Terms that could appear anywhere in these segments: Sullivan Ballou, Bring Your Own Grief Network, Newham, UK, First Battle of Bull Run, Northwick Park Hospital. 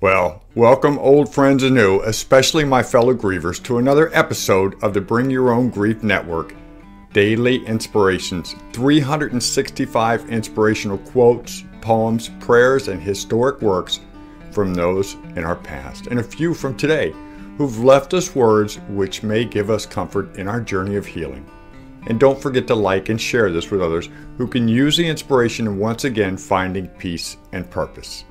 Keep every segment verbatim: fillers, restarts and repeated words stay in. Well, welcome old friends and new, especially my fellow grievers, to another episode of the Bring Your Own Grief Network. Daily Inspirations, three hundred sixty-five inspirational quotes, poems, prayers, and historic works from those in our past, and a few from today, who've left us words which may give us comfort in our journey of healing. And don't forget to like and share this with others who can use the inspiration in once again finding peace and purpose.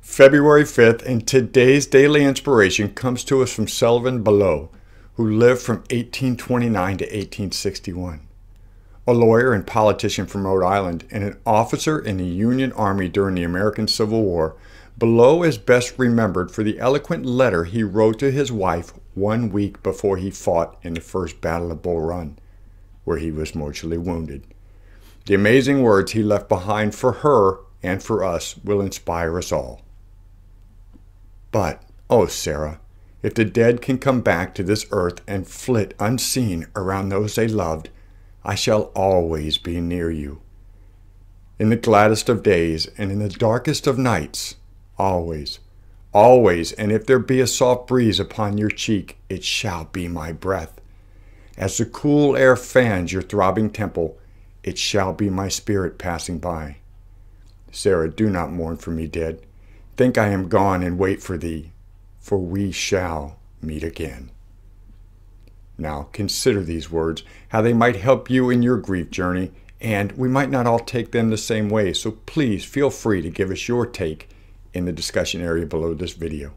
February fifth, and today's daily inspiration comes to us from Sullivan Ballou, who lived from eighteen twenty-nine to eighteen sixty-one. A lawyer and politician from Rhode Island and an officer in the Union Army during the American Civil War, Ballou is best remembered for the eloquent letter he wrote to his wife one week before he fought in the First Battle of Bull Run, where he was mortally wounded. The amazing words he left behind for her and for us will inspire us all. But, oh Sarah, if the dead can come back to this earth and flit unseen around those they loved, I shall always be near you. In the gladdest of days and in the darkest of nights, always, always, and if there be a soft breeze upon your cheek, it shall be my breath. As the cool air fans your throbbing temple, it shall be my spirit passing by. Sarah, do not mourn for me dead. Think I am gone and wait for thee, for we shall meet again. Now consider these words, how they might help you in your grief journey, and we might not all take them the same way, so please feel free to give us your take in the discussion area below this video.